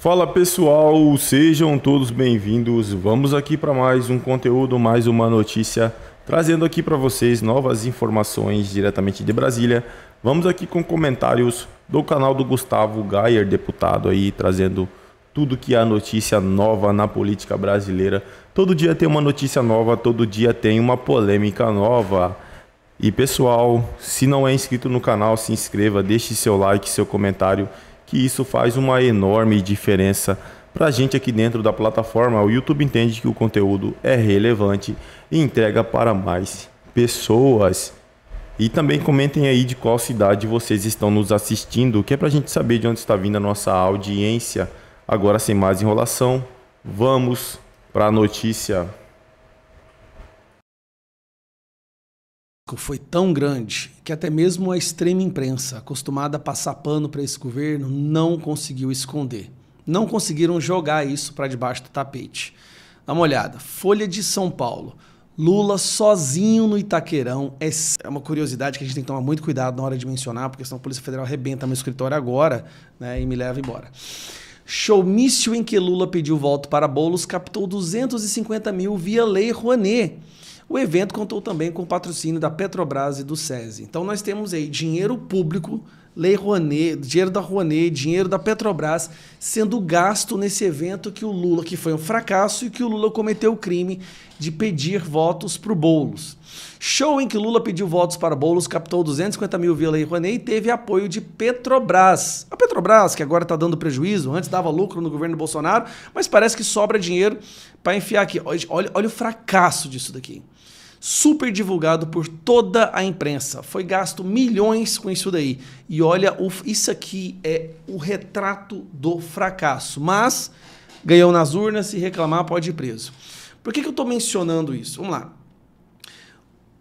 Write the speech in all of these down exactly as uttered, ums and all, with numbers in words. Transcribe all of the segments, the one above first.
Fala pessoal, sejam todos bem-vindos. Vamos aqui para mais um conteúdo, mais uma notícia, trazendo aqui para vocês novas informações diretamente de Brasília. Vamos aqui com comentários do canal do Gustavo Gayer, deputado aí, trazendo tudo que é notícia nova na política brasileira. Todo dia tem uma notícia nova, todo dia tem uma polêmica nova. E pessoal, se não é inscrito no canal, se inscreva, deixe seu like, seu comentário, que isso faz uma enorme diferença para a gente aqui dentro da plataforma. O YouTube entende que o conteúdo é relevante e entrega para mais pessoas. E também comentem aí de qual cidade vocês estão nos assistindo, que é para a gente saber de onde está vindo a nossa audiência. Agora, sem mais enrolação, vamos para a notícia. Foi tão grande que até mesmo a extrema imprensa, acostumada a passar pano para esse governo, não conseguiu esconder. Não conseguiram jogar isso para debaixo do tapete. Dá uma olhada. Folha de São Paulo. Lula sozinho no Itaquerão. É uma curiosidade que a gente tem que tomar muito cuidado na hora de mencionar, porque senão a Polícia Federal arrebenta meu escritório agora, né, e me leva embora. Showmício em que Lula pediu voto para Boulos captou duzentos e cinquenta mil via Lei Rouanet. O evento contou também com o patrocínio da Petrobras e do SESI. Então nós temos aí dinheiro público, Lei Rouanet, dinheiro da Rouanet, dinheiro da Petrobras sendo gasto nesse evento que o Lula, que foi um fracasso e que o Lula cometeu o crime de pedir votos para o Boulos. Show em que Lula pediu votos para Boulos, captou duzentos e cinquenta mil via Lei Rouanet e teve apoio de Petrobras. A Petrobras, que agora está dando prejuízo, antes dava lucro no governo Bolsonaro, mas parece que sobra dinheiro para enfiar aqui. Olha, olha o fracasso disso daqui. Super divulgado por toda a imprensa. Foi gasto milhões com isso daí. E olha, isso aqui é o retrato do fracasso. Mas ganhou nas urnas, se reclamar pode ir preso. Por que que eu estou mencionando isso? Vamos lá.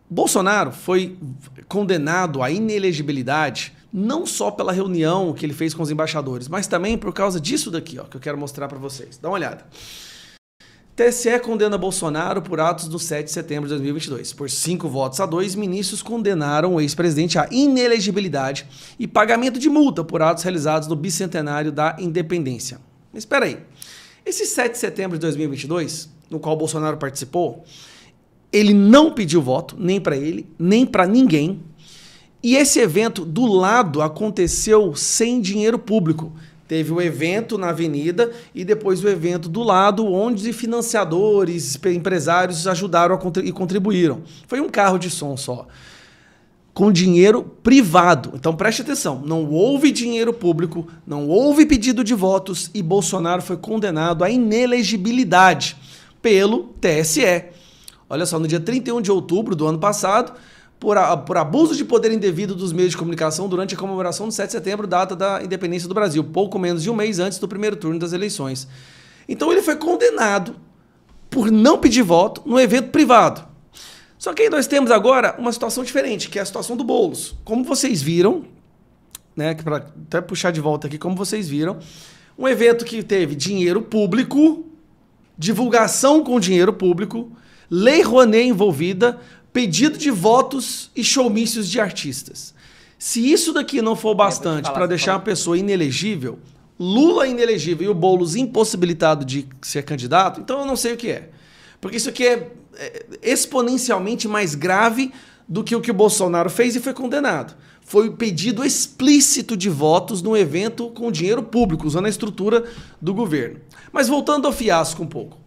Bolsonaro foi condenado à inelegibilidade não só pela reunião que ele fez com os embaixadores, mas também por causa disso daqui, ó, que eu quero mostrar para vocês. Dá uma olhada. T S E condena Bolsonaro por atos do sete de setembro de dois mil e vinte e dois. Por cinco votos a dois, ministros condenaram o ex-presidente à inelegibilidade e pagamento de multa por atos realizados no Bicentenário da Independência. Mas espera aí. Esse sete de setembro de dois mil e vinte e dois, no qual Bolsonaro participou, ele não pediu voto, nem para ele, nem para ninguém. E esse evento do lado aconteceu sem dinheiro público. Teve o evento na avenida e depois o evento do lado, onde financiadores, empresários ajudaram e contribuíram. Foi um carro de som só, com dinheiro privado. Então preste atenção, não houve dinheiro público, não houve pedido de votos e Bolsonaro foi condenado à inelegibilidade pelo T S E. Olha só, no dia trinta e um de outubro do ano passado, Por, a, por abuso de poder indevido dos meios de comunicação durante a comemoração do sete de setembro, data da independência do Brasil, pouco menos de um mês antes do primeiro turno das eleições. Então ele foi condenado por não pedir voto no evento privado. Só que aí nós temos agora uma situação diferente, que é a situação do Boulos. Como vocês viram, né, que pra até puxar de volta aqui, como vocês viram, um evento que teve dinheiro público, divulgação com dinheiro público, Lei Rouanet envolvida, pedido de votos e showmícios de artistas. Se isso daqui não for bastante para deixar uma pessoa inelegível, Lula inelegível e o Boulos impossibilitado de ser candidato, então eu não sei o que é. Porque isso aqui é exponencialmente mais grave do que o que o Bolsonaro fez e foi condenado. Foi pedido explícito de votos num evento com dinheiro público, usando a estrutura do governo. Mas voltando ao fiasco um pouco.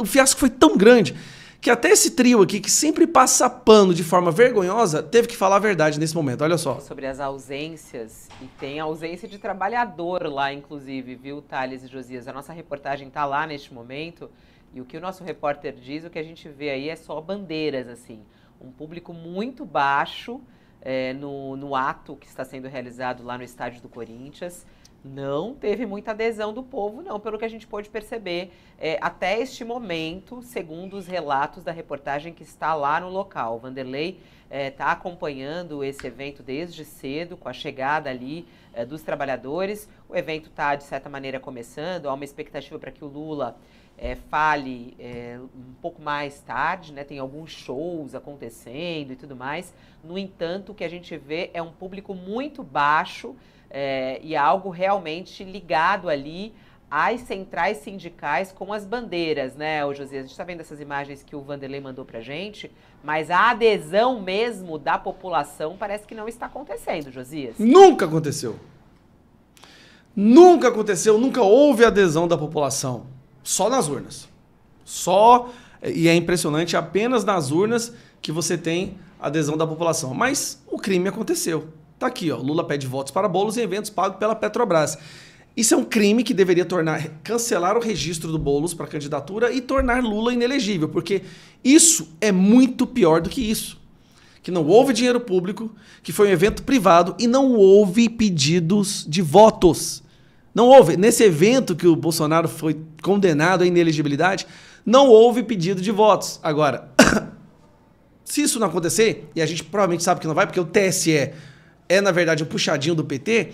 O fiasco foi tão grande que até esse trio aqui, que sempre passa pano de forma vergonhosa, teve que falar a verdade nesse momento, olha só. Sobre as ausências, e tem ausência de trabalhador lá, inclusive, viu, Thales e Josias? A nossa reportagem está lá neste momento, e o que o nosso repórter diz, o que a gente vê aí é só bandeiras, assim. Um público muito baixo é, no, no ato que está sendo realizado lá no estádio do Corinthians. Não teve muita adesão do povo, não, pelo que a gente pôde perceber é, até este momento, segundo os relatos da reportagem que está lá no local. O Vanderlei está é, acompanhando esse evento desde cedo, com a chegada ali é, dos trabalhadores. O evento está, de certa maneira, começando. Há uma expectativa para que o Lula é, fale é, um pouco mais tarde, né? Tem alguns shows acontecendo e tudo mais. No entanto, o que a gente vê é um público muito baixo, É, e algo realmente ligado ali as centrais sindicais com as bandeiras, né, ô Josias? A gente está vendo essas imagens que o Vanderlei mandou para a gente, mas a adesão mesmo da população parece que não está acontecendo, Josias. Nunca aconteceu. Nunca aconteceu, nunca houve adesão da população. Só nas urnas. Só, e é impressionante, apenas nas urnas que você tem adesão da população. Mas o crime aconteceu. Tá aqui, ó, Lula pede votos para Boulos em eventos pagos pela Petrobras. Isso é um crime que deveria tornar, cancelar o registro do Boulos para a candidatura e tornar Lula inelegível, porque isso é muito pior do que isso. Que não houve dinheiro público, que foi um evento privado e não houve pedidos de votos. Não houve. Nesse evento que o Bolsonaro foi condenado à inelegibilidade, não houve pedido de votos. Agora, se isso não acontecer, e a gente provavelmente sabe que não vai, porque o T S E é, na verdade, um puxadinho do P T...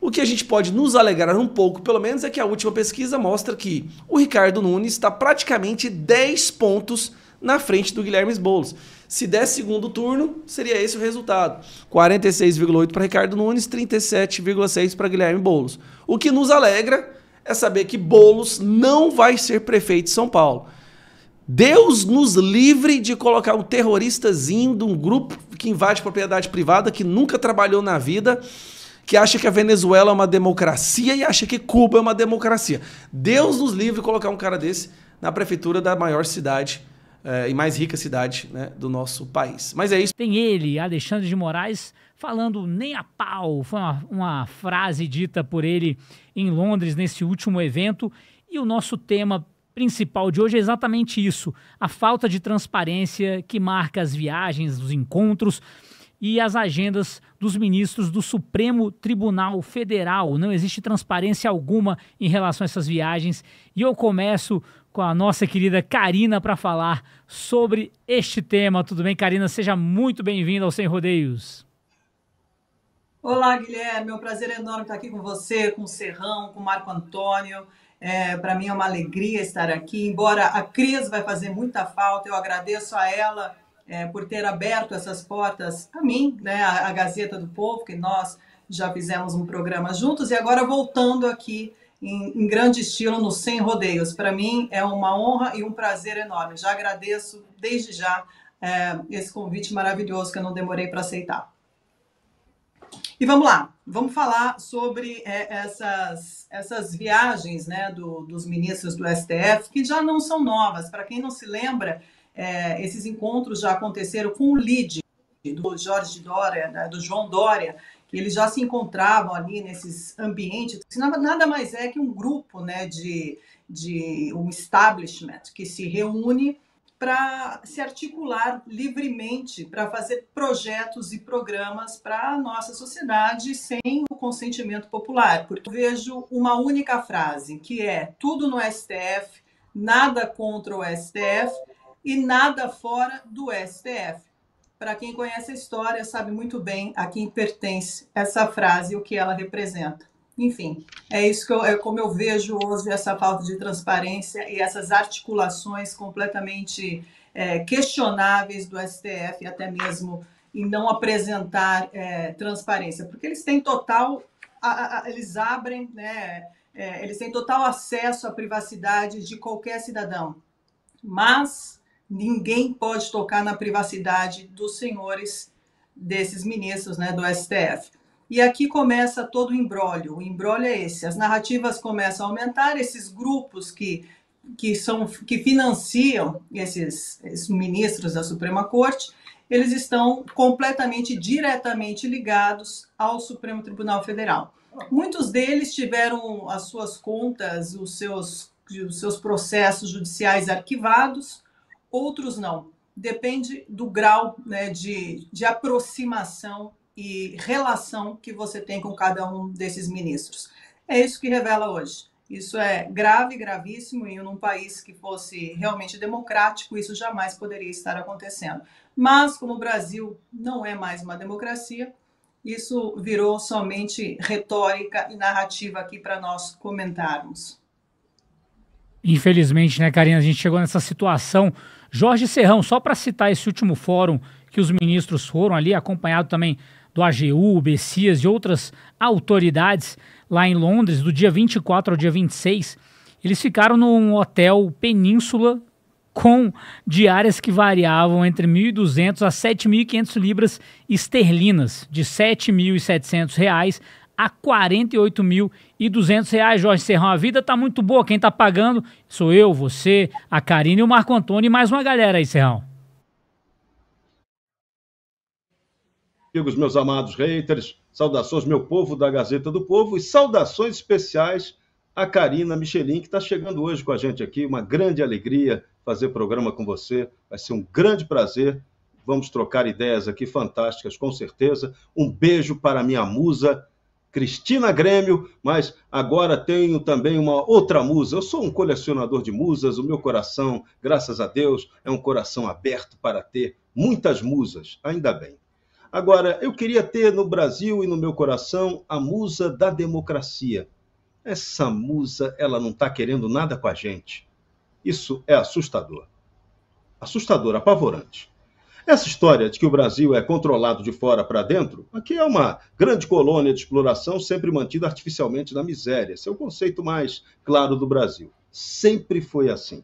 O que a gente pode nos alegrar um pouco, pelo menos, é que a última pesquisa mostra que o Ricardo Nunes está praticamente dez pontos na frente do Guilherme Boulos. Se der segundo turno, seria esse o resultado. quarenta e seis vírgula oito para Ricardo Nunes, trinta e sete vírgula seis para Guilherme Boulos. O que nos alegra é saber que Boulos não vai ser prefeito de São Paulo. Deus nos livre de colocar um terroristazinho de um grupo que invade propriedade privada, que nunca trabalhou na vida, que acha que a Venezuela é uma democracia e acha que Cuba é uma democracia. Deus nos livre colocar um cara desse na prefeitura da maior cidade eh, e mais rica cidade, né, do nosso país. Mas é isso. Tem ele, Alexandre de Moraes, falando nem a pau. Foi uma, uma frase dita por ele em Londres nesse último evento. E o nosso tema principal de hoje é exatamente isso. A falta de transparência que marca as viagens, os encontros e as agendas dos ministros do Supremo Tribunal Federal. Não existe transparência alguma em relação a essas viagens. E eu começo com a nossa querida Karina para falar sobre este tema. Tudo bem, Karina? Seja muito bem-vinda ao Sem Rodeios. Olá, Guilherme. É um prazer enorme estar aqui com você, com o Serrão, com o Marco Antônio. É, para mim é uma alegria estar aqui. Embora a Cris vai fazer muita falta, eu agradeço a ela... É, por ter aberto essas portas a mim, né, a, a Gazeta do Povo, que nós já fizemos um programa juntos, e agora voltando aqui em, em grande estilo no Sem Rodeios. Para mim é uma honra e um prazer enorme. Já agradeço desde já é, esse convite maravilhoso que eu não demorei para aceitar. E vamos lá, vamos falar sobre é, essas, essas viagens, né, do, dos ministros do S T F, que já não são novas. Para quem não se lembra, É, esses encontros já aconteceram com o lead do Jorge Dória, né, do João Dória, que eles já se encontravam ali nesses ambientes, que nada mais é que um grupo, né, de, de um establishment que se reúne para se articular livremente, para fazer projetos e programas para a nossa sociedade sem o consentimento popular. Porque eu vejo uma única frase, que é tudo no S T F, nada contra o S T F, e nada fora do S T F. Para quem conhece a história, sabe muito bem a quem pertence essa frase e o que ela representa. Enfim, é isso que eu, é como eu vejo hoje essa falta de transparência e essas articulações completamente é, questionáveis do S T F, e até mesmo em não apresentar é, transparência, porque eles têm total, a, a, eles abrem, né, é, eles têm total acesso à privacidade de qualquer cidadão, mas ninguém pode tocar na privacidade dos senhores, desses ministros, né, do S T F. E aqui começa todo o imbróglio. O imbróglio é esse. As narrativas começam a aumentar, esses grupos que, que, são, que financiam esses, esses ministros da Suprema Corte, eles estão completamente, diretamente ligados ao Supremo Tribunal Federal. Muitos deles tiveram as suas contas, os seus, os seus processos judiciais arquivados, outros não. Depende do grau, né, de, de aproximação e relação que você tem com cada um desses ministros. É isso que revela hoje. Isso é grave, gravíssimo, e num país que fosse realmente democrático, isso jamais poderia estar acontecendo. Mas, como o Brasil não é mais uma democracia, isso virou somente retórica e narrativa aqui para nós comentarmos. Infelizmente, né, Karina, a gente chegou nessa situação. Jorge Serrão, só para citar esse último fórum que os ministros foram ali, acompanhado também do A G U, Bessias e outras autoridades, lá em Londres, do dia vinte e quatro ao dia vinte e seis, eles ficaram num hotel Península com diárias que variavam entre mil e duzentos a sete mil e quinhentas libras esterlinas, de sete mil e setecentos reais a quarenta e oito mil e duzentos reais. Jorge Serrão, a vida tá muito boa, quem tá pagando sou eu, você, a Karina e o Marco Antônio e mais uma galera aí, Serrão. Amigos, meus amados haters, saudações meu povo da Gazeta do Povo e saudações especiais a Karina Michelin, que está chegando hoje com a gente aqui. Uma grande alegria fazer programa com você, vai ser um grande prazer. Vamos trocar ideias aqui fantásticas, com certeza. Um beijo para minha musa, Cristina Grêmio, mas agora tenho também uma outra musa. Eu sou um colecionador de musas, o meu coração, graças a Deus, é um coração aberto para ter muitas musas, ainda bem. Agora, eu queria ter no Brasil e no meu coração a musa da democracia. Essa musa, ela não está querendo nada com a gente. Isso é assustador. Assustador, apavorante. Essa história de que o Brasil é controlado de fora para dentro, aqui é uma grande colônia de exploração sempre mantida artificialmente na miséria. Esse é o conceito mais claro do Brasil. Sempre foi assim.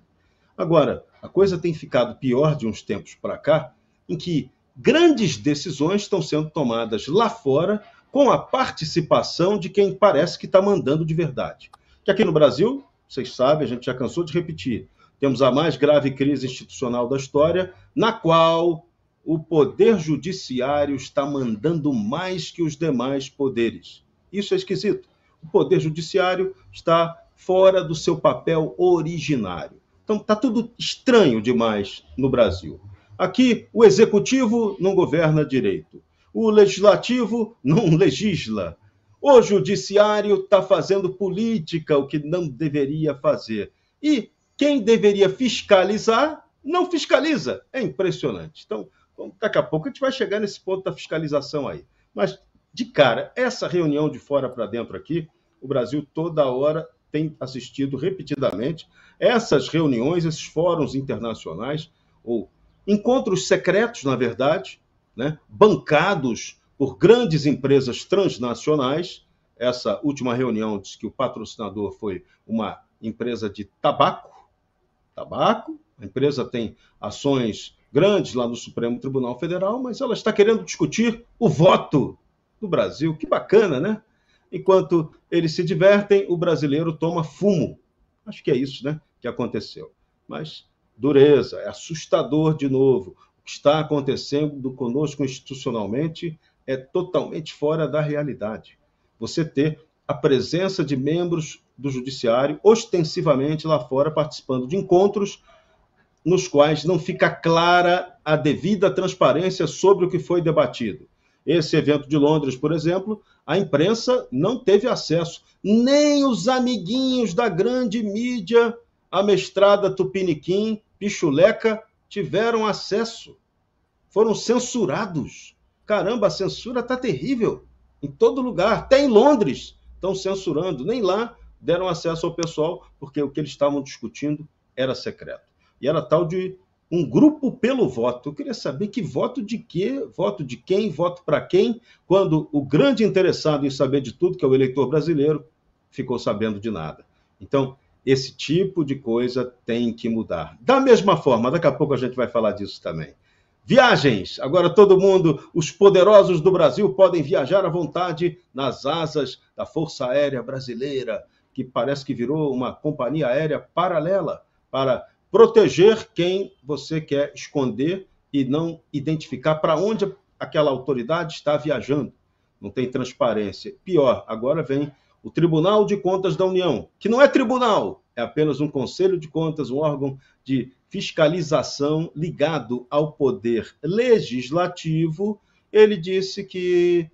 Agora, a coisa tem ficado pior de uns tempos para cá, em que grandes decisões estão sendo tomadas lá fora com a participação de quem parece que está mandando de verdade. Que aqui no Brasil, vocês sabem, a gente já cansou de repetir, temos a mais grave crise institucional da história, na qual o poder judiciário está mandando mais que os demais poderes. Isso é esquisito. O poder judiciário está fora do seu papel originário. Então, está tudo estranho demais no Brasil. Aqui, o executivo não governa direito. O legislativo não legisla. O judiciário está fazendo política, o que não deveria fazer. E quem deveria fiscalizar, não fiscaliza. É impressionante. Então, daqui a pouco a gente vai chegar nesse ponto da fiscalização aí. Mas, de cara, essa reunião de fora para dentro aqui, o Brasil toda hora tem assistido repetidamente essas reuniões, esses fóruns internacionais, ou encontros secretos, na verdade, né, bancados por grandes empresas transnacionais. Essa última reunião diz que o patrocinador foi uma empresa de tabaco. Tabaco, a empresa tem ações grandes lá no Supremo Tribunal Federal, mas ela está querendo discutir o voto do Brasil. Que bacana, né? Enquanto eles se divertem, o brasileiro toma fumo. Acho que é isso, né, que aconteceu. Mas dureza, é assustador de novo. O que está acontecendo conosco institucionalmente é totalmente fora da realidade. Você ter a presença de membros do judiciário ostensivamente lá fora participando de encontros nos quais não fica clara a devida transparência sobre o que foi debatido. Esse evento de Londres, por exemplo, a imprensa não teve acesso, nem os amiguinhos da grande mídia amestrada tupiniquim, pichuleca, tiveram acesso. Foram censurados. Caramba, a censura está terrível em todo lugar, até em Londres estão censurando. Nem lá deram acesso ao pessoal, porque o que eles estavam discutindo era secreto. E era tal de um grupo pelo voto. Eu queria saber que voto de quê, voto de quem, voto para quem, quando o grande interessado em saber de tudo, que é o eleitor brasileiro, ficou sabendo de nada. Então, esse tipo de coisa tem que mudar. Da mesma forma, daqui a pouco a gente vai falar disso também. Viagens. Agora todo mundo, os poderosos do Brasil, podem viajar à vontade nas asas da Força Aérea Brasileira, que parece que virou uma companhia aérea paralela para proteger quem você quer esconder e não identificar para onde aquela autoridade está viajando. Não tem transparência. Pior, agora vem o Tribunal de Contas da União, que não é tribunal, é apenas um conselho de contas, um órgão de fiscalização ligado ao poder legislativo. Ele disse que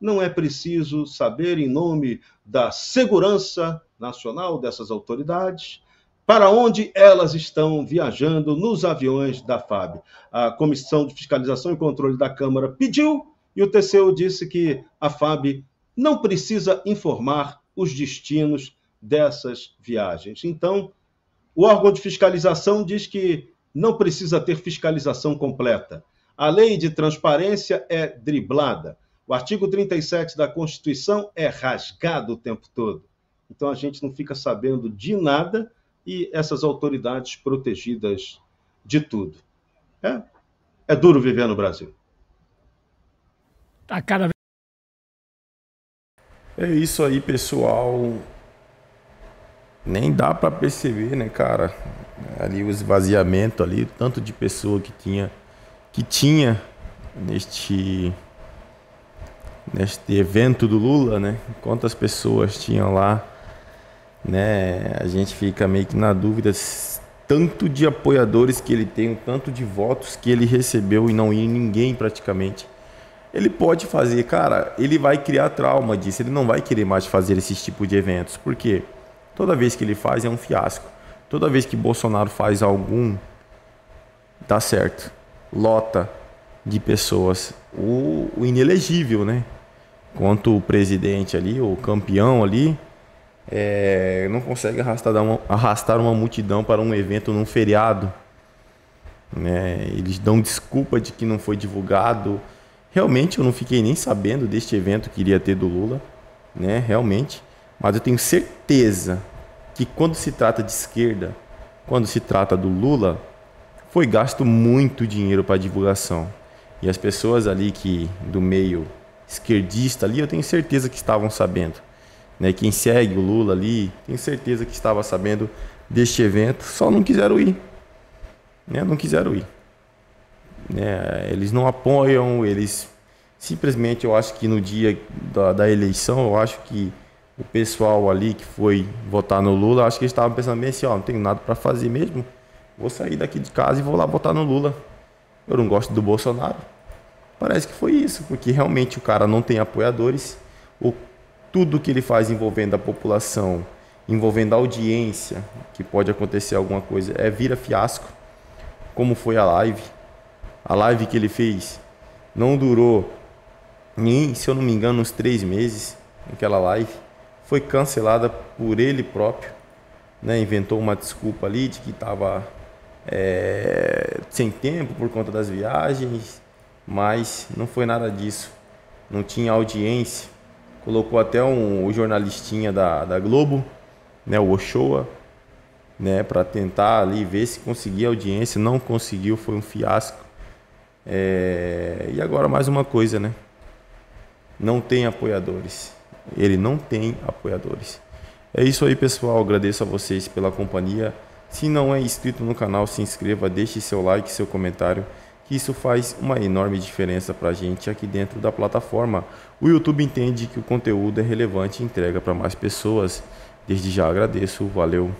não é preciso saber, em nome da segurança nacional dessas autoridades, para onde elas estão viajando nos aviões da F A B. A Comissão de Fiscalização e Controle da Câmara pediu, e o T C U disse que a F A B não precisa informar os destinos dessas viagens. Então, o órgão de fiscalização diz que não precisa ter fiscalização completa. A lei de transparência é driblada. O artigo trinta e sete da Constituição é rasgado o tempo todo. Então, a gente não fica sabendo de nada e essas autoridades protegidas de tudo. É, é duro viver no Brasil. Tá cada vez... É isso aí, pessoal. Nem dá para perceber, né, cara? Ali o esvaziamento ali, tanto de pessoa que tinha que tinha neste neste evento do Lula, né? Quantas pessoas tinham lá, né? A gente fica meio que na dúvida, tanto de apoiadores que ele tem, tanto de votos que ele recebeu e não ia ninguém praticamente. Ele pode fazer, cara, ele vai criar trauma disso, ele não vai querer mais fazer esses tipos de eventos, porque toda vez que ele faz é um fiasco. Toda vez que Bolsonaro faz algum, dá certo. Lota de pessoas. O, o inelegível, né? Quanto o presidente ali, o campeão ali, é, não consegue arrastar uma, arrastar uma multidão para um evento num feriado. Né? Eles dão desculpa de que não foi divulgado. Realmente eu não fiquei nem sabendo deste evento que iria ter do Lula, né? Realmente. Mas eu tenho certeza que quando se trata de esquerda, quando se trata do Lula, foi gasto muito dinheiro para divulgação. E as pessoas ali que do meio esquerdista ali, eu tenho certeza que estavam sabendo, né? Quem segue o Lula ali, tenho certeza que estava sabendo deste evento, só não quiseram ir, né? Não quiseram ir. É, eles não apoiam, eles simplesmente, eu acho que no dia da, da eleição, eu acho que o pessoal ali que foi votar no Lula, eu acho que eles estavam pensando bem assim, ó, não tenho nada para fazer mesmo, vou sair daqui de casa e vou lá votar no Lula, eu não gosto do Bolsonaro. Parece que foi isso, porque realmente o cara não tem apoiadores, ou tudo que ele faz envolvendo a população, envolvendo a audiência, que pode acontecer alguma coisa, é vira fiasco, como foi a live. A live que ele fez não durou nem, se eu não me engano, uns três meses, aquela live. Foi cancelada por ele próprio, né? Inventou uma desculpa ali de que estava é, sem tempo por conta das viagens, mas não foi nada disso. Não tinha audiência. Colocou até um, o jornalistinha da, da Globo, né? O Ochoa, né? Para tentar ali ver se conseguia audiência. Não conseguiu, foi um fiasco. É, e agora mais uma coisa, né? Não tem apoiadores. Ele não tem apoiadores. É isso aí, pessoal. Agradeço a vocês pela companhia. Se não é inscrito no canal, se inscreva, deixe seu like, seu comentário, que isso faz uma enorme diferença pra gente aqui dentro da plataforma. O YouTube entende que o conteúdo é relevante e entrega para mais pessoas. Desde já agradeço. Valeu.